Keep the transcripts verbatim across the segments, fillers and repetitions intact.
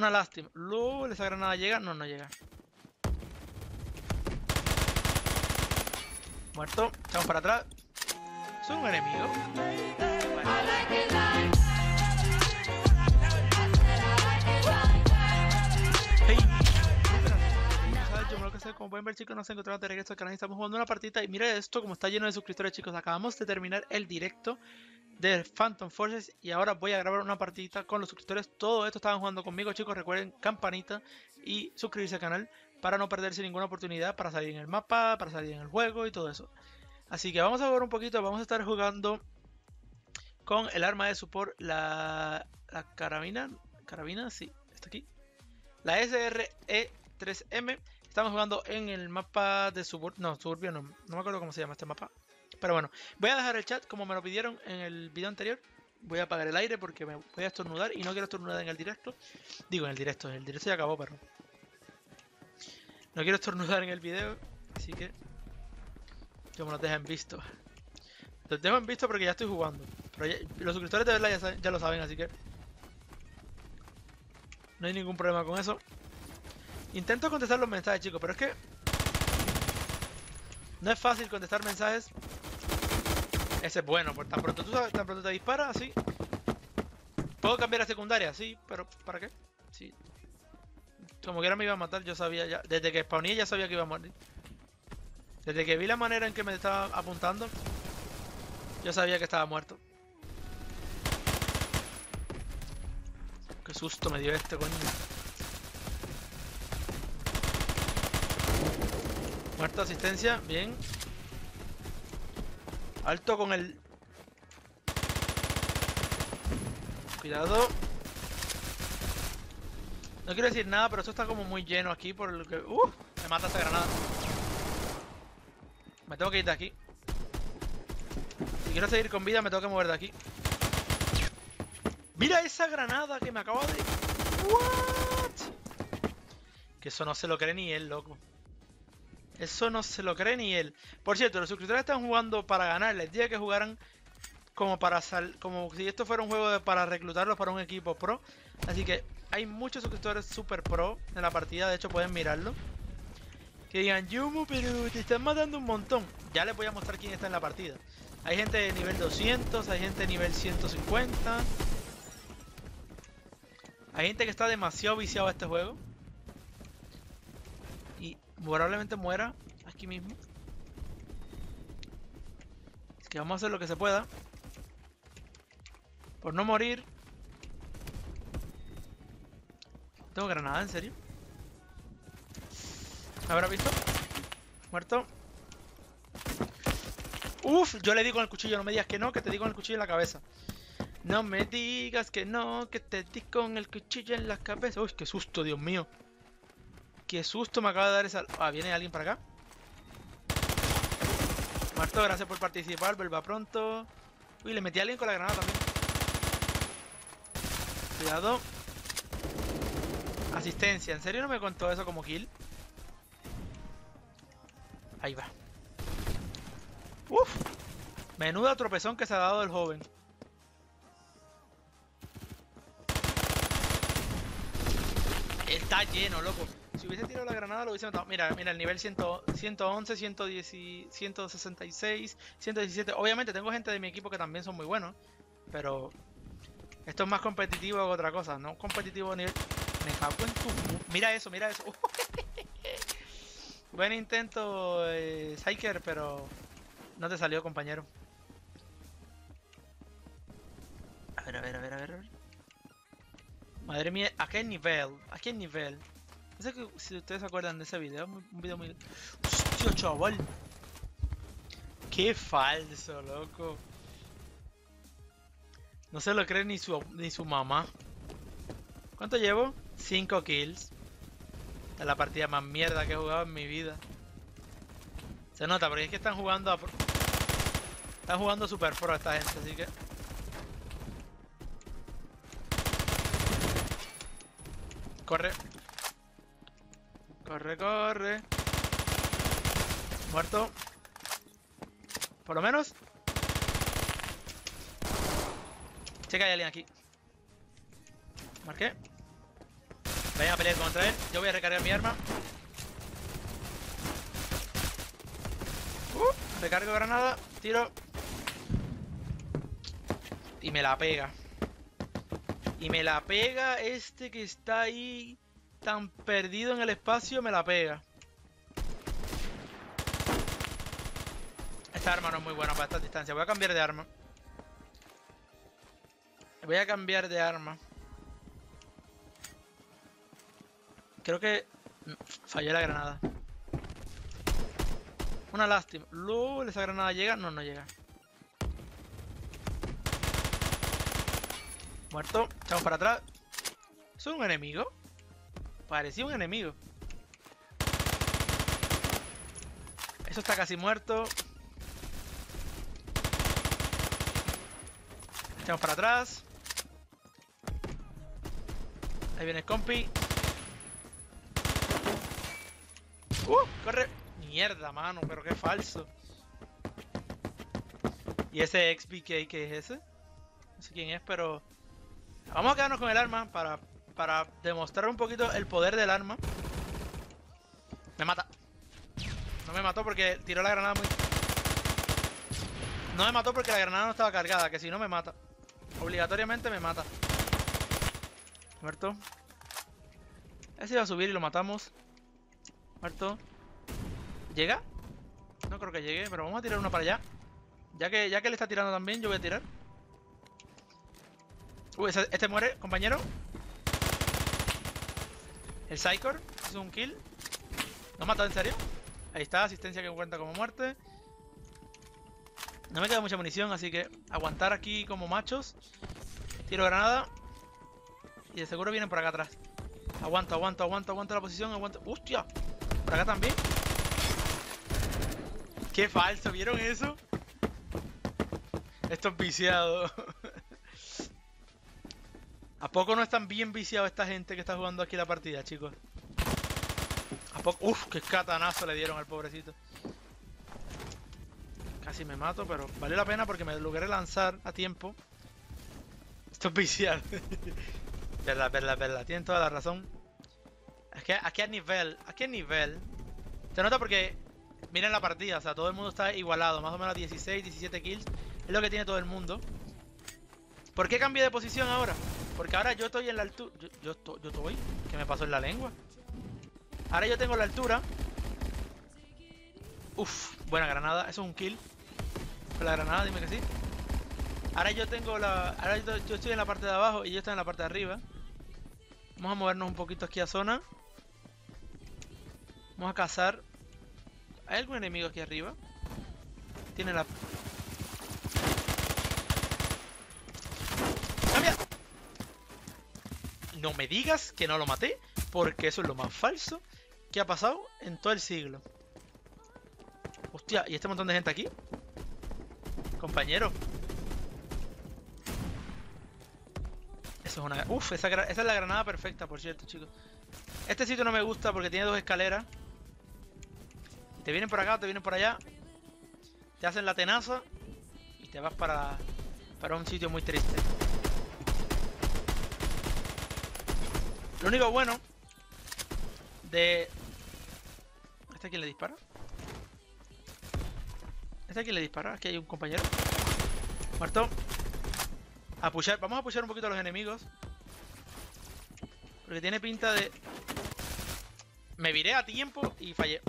Fue una lástima. LOL, esa granada llega. No, no llega. Muerto. Echamos para atrás. Son un enemigo. Bueno. Como pueden ver, chicos, nos encontramos de regreso al canal y estamos jugando una partida. Y mira esto, como está lleno de suscriptores, chicos. Acabamos de terminar el directo de Phantom Forces y ahora voy a grabar una partidita con los suscriptores. Todo esto estaban jugando conmigo, chicos. Recuerden, campanita y suscribirse al canal para no perderse ninguna oportunidad, para salir en el mapa, para salir en el juego y todo eso. Así que vamos a jugar un poquito. Vamos a estar jugando con el arma de support, la, la carabina. Carabina, sí, está aquí. La S R E tres M. Estamos jugando en el mapa de Suburbio, no, Suburbio no, no me acuerdo cómo se llama este mapa. Pero bueno, voy a dejar el chat como me lo pidieron en el video anterior. Voy a apagar el aire porque me voy a estornudar y no quiero estornudar en el directo. Digo, en el directo, el directo ya acabó, pero no quiero estornudar en el video, así que yo me los dejo en visto. Los dejo en visto porque ya estoy jugando. Pero ya, los suscriptores de verdad ya, ya lo saben, así que no hay ningún problema con eso. Intento contestar los mensajes, chicos, pero es que no es fácil contestar mensajes. Ese es bueno, porque tan pronto tú sabes, tan pronto te disparas, sí. Puedo cambiar a secundaria, sí, pero ¿para qué? Sí. Como que ahora me iba a matar, yo sabía ya. Desde que spawné ya sabía que iba a morir. Desde que vi la manera en que me estaba apuntando, yo sabía que estaba muerto. Qué susto me dio este, coño. Muerto, asistencia, bien. Alto con el... Cuidado. No quiero decir nada, pero esto está como muy lleno aquí por lo que... ¡Uh! Me mata esa granada. Me tengo que ir de aquí. Si quiero seguir con vida, me tengo que mover de aquí. ¡Mira esa granada que me acabo de... ¿What? Que eso no se lo cree ni él, loco. Eso no se lo cree ni él. Por cierto, los suscriptores están jugando para ganar. Les dije que jugaran como para sal, como si esto fuera un juego de, para reclutarlos para un equipo pro. Así que hay muchos suscriptores super pro en la partida. De hecho, pueden mirarlo. Que digan, Yumu, pero te están matando un montón. Ya les voy a mostrar quién está en la partida. Hay gente de nivel doscientos, hay gente de nivel ciento cincuenta. Hay gente que está demasiado viciado a este juego. Probablemente muera aquí mismo. Así que vamos a hacer lo que se pueda por no morir. Tengo granada, ¿en serio? ¿Habrá visto? Muerto. Uf, yo le di con el cuchillo. No me digas que no, que te di con el cuchillo en la cabeza. No me digas que no, que te di con el cuchillo en la cabeza. Uy, qué susto, Dios mío. Qué susto me acaba de dar esa... Ah, viene alguien para acá. Muerto, gracias por participar. Vuelva pronto. Uy, le metí a alguien con la granada también. Cuidado. Asistencia. ¿En serio no me contó eso como kill? Ahí va. Uf. Menuda tropezón que se ha dado el joven. Está lleno, loco. Si hubiese tirado la granada lo hubiese matado. Mira, mira, el nivel ciento once, ciento diez, ciento sesenta y seis, ciento diecisiete. Obviamente tengo gente de mi equipo que también son muy buenos. Pero esto es más competitivo que otra cosa. No competitivo a nivel... Me cago en tu... Mira eso, mira eso. Buen intento, eh, Psyker, pero no te salió, compañero. A ver, a ver, a ver, a ver, a ver. Madre mía, ¿a qué nivel? ¿A qué nivel? No sé si ustedes se acuerdan de ese video, un video muy... ¡Hostia, chaval! ¡Qué falso, loco! No se lo cree ni su, ni su mamá. ¿Cuánto llevo? cinco kills. Esta es la partida más mierda que he jugado en mi vida. Se nota, porque es que están jugando a... Están jugando super pro esta gente, así que... Corre. Corre, corre. Muerto. Por lo menos. Checa, hay alguien aquí. Marqué. Vayan a pelear contra él. Yo voy a recargar mi arma. Uh, recargo granada, tiro. Y me la pega. Y me la pega este que está ahí tan perdido en el espacio, me la pega. Esta arma no es muy buena para esta distancia. Voy a cambiar de arma. Voy a cambiar de arma. Creo que fallé la granada. Una lástima. Lol, ¿esa granada llega? No, no llega. Muerto. Echamos para atrás. ¿Eso es un enemigo? Parecía un enemigo. Eso está casi muerto. Echamos para atrás. Ahí viene el compi. ¡Uh! ¡Corre! ¡Mierda, mano! Pero qué falso. ¿Y ese X B K qué es ese? No sé quién es, pero... Vamos a quedarnos con el arma para, para demostrar un poquito el poder del arma. Me mata. No me mató porque tiró la granada muy... No me mató porque la granada no estaba cargada, que si no me mata. Obligatoriamente me mata. Muerto. Ese iba a subir y lo matamos. Muerto. ¿Llega? No creo que llegue, pero vamos a tirar uno para allá. Ya que, ya que le está tirando también, yo voy a tirar. Uy, ese, este muere, compañero. El Psyker hizo un kill. ¿No ha matado en serio? Ahí está, asistencia que cuenta como muerte. No me queda mucha munición, así que aguantar aquí como machos. Tiro granada. Y de seguro vienen por acá atrás. Aguanto, aguanto, aguanto, aguanto la posición, aguanto. ¡Hostia! Por acá también. ¡Qué falso! ¿Vieron eso? Esto es viciado. ¿A poco no están bien viciados esta gente que está jugando aquí la partida, chicos? ¿A poco? ¡Uf! ¡Qué catanazo le dieron al pobrecito! Casi me mato, pero valió la pena porque me logré lanzar a tiempo. Esto es viciado. Verdad, verdad, verdad. Tienen toda la razón. Es que aquí a nivel... Aquí a nivel... Se nota porque... Miren la partida, o sea, todo el mundo está igualado. Más o menos dieciséis, diecisiete kills. Es lo que tiene todo el mundo. ¿Por qué cambié de posición ahora? Porque ahora yo estoy en la altura... Yo, yo, to... yo estoy... ¿Qué me pasó en la lengua? Ahora yo tengo la altura. Uf, buena granada. Eso es un kill. Con la granada, dime que sí. Ahora yo tengo la... Ahora yo, yo estoy en la parte de abajo y yo estoy en la parte de arriba. Vamos a movernos un poquito aquí a zona. Vamos a cazar. ¿Hay algún enemigo aquí arriba? Tiene la... ¡Cambia! No me digas que no lo maté, porque eso es lo más falso que ha pasado en todo el siglo. Hostia, ¿y este montón de gente aquí? Compañero. Eso es una... Uf, esa, gra... esa es la granada perfecta, por cierto, chicos. Este sitio no me gusta porque tiene dos escaleras. Te vienen por acá, te vienen por allá. Te hacen la tenaza. Y te vas para, para un sitio muy triste. Lo único bueno de... ¿Este quién le dispara? ¿Este quién le dispara? Aquí hay un compañero. Muerto. A pushar. Vamos a pushar un poquito a los enemigos. Porque tiene pinta de... Me viré a tiempo y fallé.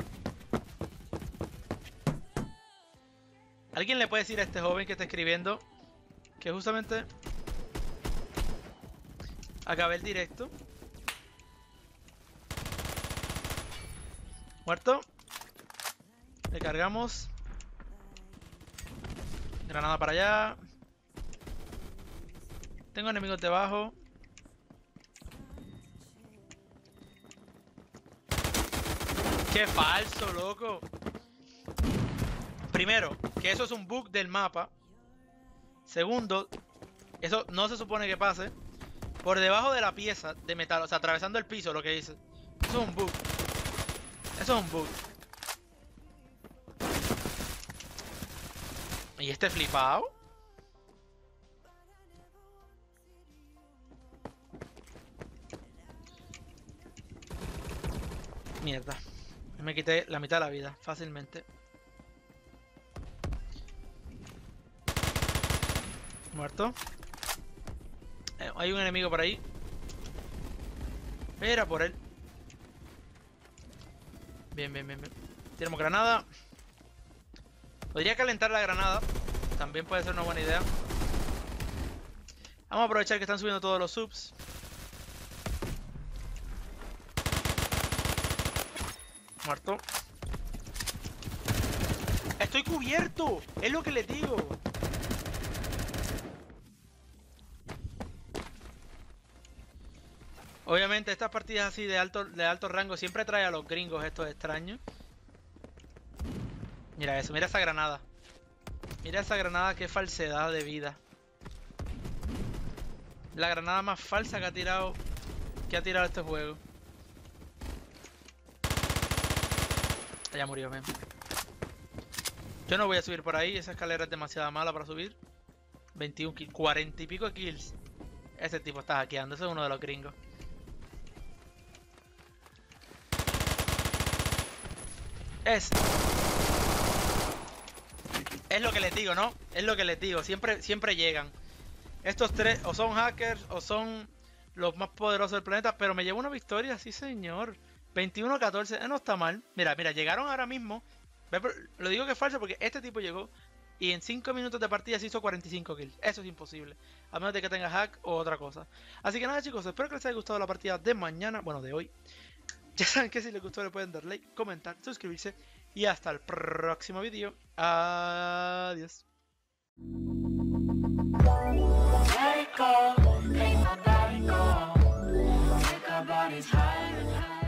¿Alguien le puede decir a este joven que está escribiendo que justamente acabé el directo? Muerto. Le cargamos. Granada para allá. Tengo enemigos debajo. ¡Qué falso, loco! Primero, que eso es un bug del mapa. Segundo, eso no se supone que pase por debajo de la pieza de metal, o sea, atravesando el piso, lo que dice. Eso es un bug. Eso es un bug. ¿Y este flipado? Mierda. Me quité la mitad de la vida, fácilmente. Muerto. Eh, hay un enemigo por ahí. Era por él. Bien, bien, bien, bien. Tenemos granada. Podría calentar la granada. También puede ser una buena idea. Vamos a aprovechar que están subiendo todos los subs. Muerto. ¡Estoy cubierto! Es lo que les digo. Obviamente estas partidas así de alto, de alto rango siempre trae a los gringos estos extraños. Mira eso, mira esa granada. Mira esa granada, qué falsedad de vida. La granada más falsa que ha tirado que ha tirado este juego. Ya murió, men. Yo no voy a subir por ahí, esa escalera es demasiado mala para subir. veintiuno kills, cuarenta y pico de kills. Ese tipo está hackeando, ese es uno de los gringos. Es... es lo que les digo, ¿no? Es lo que les digo, siempre, siempre llegan. Estos tres o son hackers o son los más poderosos del planeta. Pero me llevo una victoria, sí señor. veintiuno a catorce, eh, no está mal. Mira, mira, llegaron ahora mismo. Lo digo que es falso porque este tipo llegó y en cinco minutos de partida se hizo cuarenta y cinco kills. Eso es imposible, a menos de que tenga hack o otra cosa. Así que nada chicos, espero que les haya gustado la partida de mañana, bueno, de hoy. Ya saben que si les gustó le pueden dar like, comentar, suscribirse. Y hasta el próximo vídeo. Adiós. Psyker, make my body go. Take our bodies higher and higher.